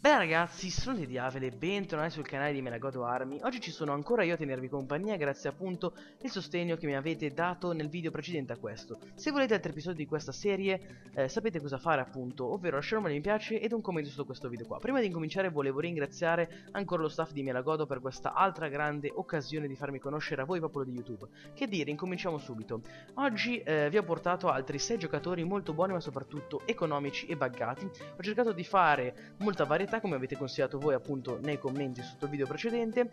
Beh ragazzi, sono DiDiavele, bentornati sul canale di Melagoodo Army. Oggi ci sono ancora io a tenervi compagnia grazie appunto al sostegno che mi avete dato nel video precedente a questo. Se volete altri episodi di questa serie sapete cosa fare appunto, ovvero lasciare un mi piace ed un commento sotto questo video qua. Prima di incominciare volevo ringraziare ancora lo staff di Melagoodo per questa altra grande occasione di farmi conoscere a voi popolo di YouTube. Che dire, incominciamo subito. Oggi vi ho portato altri 6 giocatori molto buoni ma soprattutto economici e buggati. Ho cercato di fare molta varietà, come avete consigliato voi appunto nei commenti sotto il video precedente,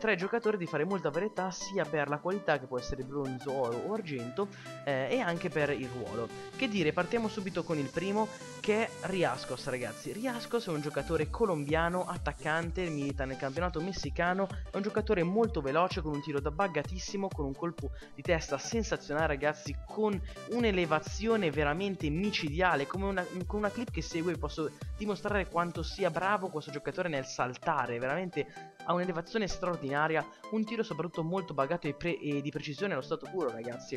tra i giocatori di fare molta varietà sia per la qualità, che può essere bronzo, oro o argento, e anche per il ruolo. Che dire, partiamo subito con il primo, che è Riascos ragazzi. Riascos è un giocatore colombiano, attaccante, milita nel campionato messicano, è un giocatore molto veloce con un tiro da buggatissimo, con un colpo di testa sensazionale ragazzi, con un'elevazione veramente micidiale, con una clip che segue vi posso dimostrare quanto sia bravo questo giocatore nel saltare, veramente ha un'elevazione straordinaria, un tiro soprattutto molto bagato e di precisione allo stato puro ragazzi.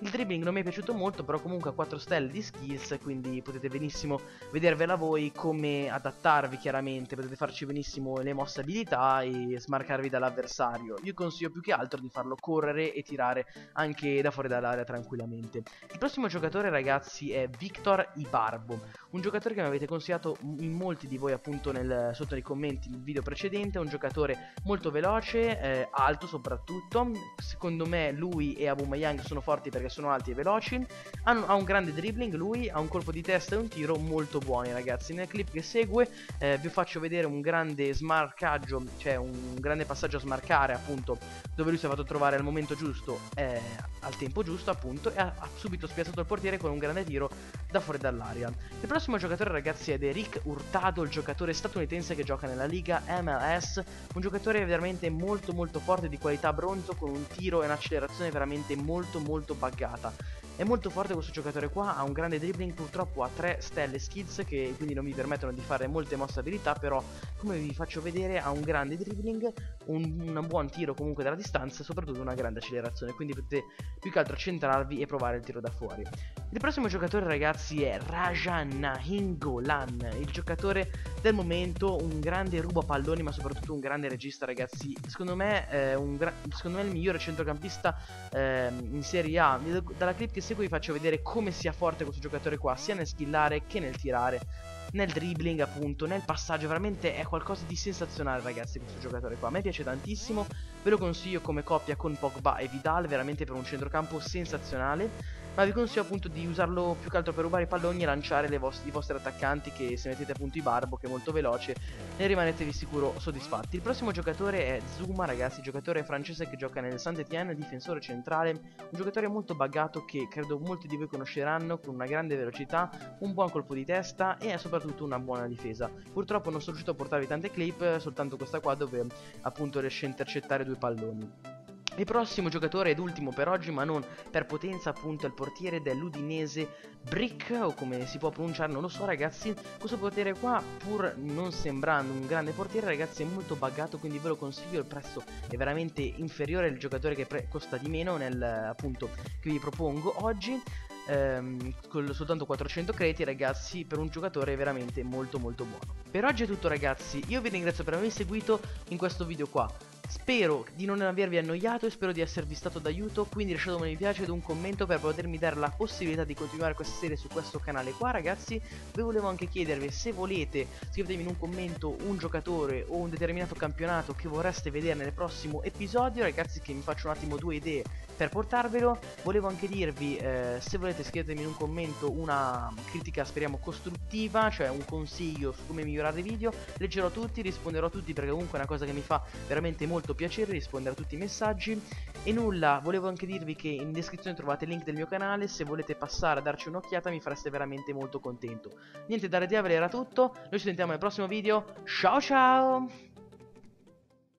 Il dribbling non mi è piaciuto molto, però comunque ha 4 stelle di skills, quindi potete benissimo vedervela voi come adattarvi chiaramente, potete farci benissimo le mosse abilità e smarcarvi dall'avversario. Io consiglio più che altro di farlo correre e tirare anche da fuori dall'area tranquillamente. Il prossimo giocatore ragazzi è Victor Ibarbo, un giocatore che mi avete consigliato in molti di voi appunto sotto nei commenti il video precedente. È un giocatore molto veloce, alto soprattutto, secondo me lui e Abu Mayang sono forti perché sono alti e veloci, ha un grande dribbling, lui ha un colpo di testa e un tiro molto buoni ragazzi. Nel clip che segue vi faccio vedere un grande smarcaggio, cioè un grande passaggio a smarcare appunto, dove lui si è fatto trovare al momento giusto, al tempo giusto appunto, e ha subito spiazzato il portiere con un grande tiro da fuori dall'aria. Il prossimo giocatore ragazzi è Eric Hurtado, il giocatore statunitense che gioca nella Liga MLS, un giocatore veramente molto molto forte, di qualità bronzo, con un tiro e un'accelerazione veramente molto molto buggata. È molto forte questo giocatore qua, ha un grande dribbling, purtroppo ha 3 stelle skills che quindi non mi permettono di fare molte mosse abilità, però come vi faccio vedere ha un grande dribbling, un buon tiro comunque dalla distanza e soprattutto una grande accelerazione, quindi potete più che altro centrarvi e provare il tiro da fuori. Il prossimo giocatore ragazzi è Nainggolan, il giocatore del momento, un grande ruba palloni ma soprattutto un grande regista ragazzi, secondo me è il migliore centrocampista in Serie A. Dalla clip che seguo vi faccio vedere come sia forte questo giocatore qua, sia nel skillare che nel tirare, nel dribbling appunto, nel passaggio, veramente è qualcosa di sensazionale ragazzi questo giocatore qua, a me piace tantissimo, ve lo consiglio come coppia con Pogba e Vidal, veramente per un centrocampo sensazionale. Ma vi consiglio appunto di usarlo più che altro per rubare i palloni e lanciare i vostri attaccanti, che se mettete appunto Ibarbo che è molto veloce ne rimanete di sicuro soddisfatti. Il prossimo giocatore è Zuma ragazzi, giocatore francese che gioca nel Saint-Étienne, difensore centrale, un giocatore molto buggato che credo molti di voi conosceranno, con una grande velocità, un buon colpo di testa e soprattutto una buona difesa. Purtroppo non sono riuscito a portarvi tante clip, soltanto questa qua dove appunto riesce a intercettare 2 palloni. Il prossimo giocatore ed ultimo per oggi, ma non per potenza appunto, è il portiere dell'Udinese Brick, o come si può pronunciare non lo so ragazzi. Questo portiere qua, pur non sembrando un grande portiere ragazzi, è molto buggato, quindi ve lo consiglio, il prezzo è veramente inferiore al giocatore che costa di meno nel appunto che vi propongo oggi. Con soltanto 400 crediti ragazzi, per un giocatore veramente molto molto buono. Per oggi è tutto ragazzi, io vi ringrazio per avermi seguito in questo video qua, spero di non avervi annoiato e spero di esservi stato d'aiuto, quindi lasciatemi un mi piace ed un commento per potermi dare la possibilità di continuare questa serie su questo canale qua ragazzi. Vi volevo anche chiedervi, se volete scrivetemi in un commento un giocatore o un determinato campionato che vorreste vedere nel prossimo episodio ragazzi, che mi faccio un attimo 2 idee per portarvelo. Volevo anche dirvi, se volete scrivetemi in un commento una critica, speriamo costruttiva, cioè un consiglio su come migliorare i video, leggerò tutti, risponderò a tutti perché comunque è una cosa che mi fa veramente molto piacere rispondere a tutti i messaggi. E nulla, volevo anche dirvi che in descrizione trovate il link del mio canale, se volete passare a darci un'occhiata mi fareste veramente molto contento. Niente, da DiDiavele era tutto, noi ci sentiamo nel prossimo video, ciao ciao!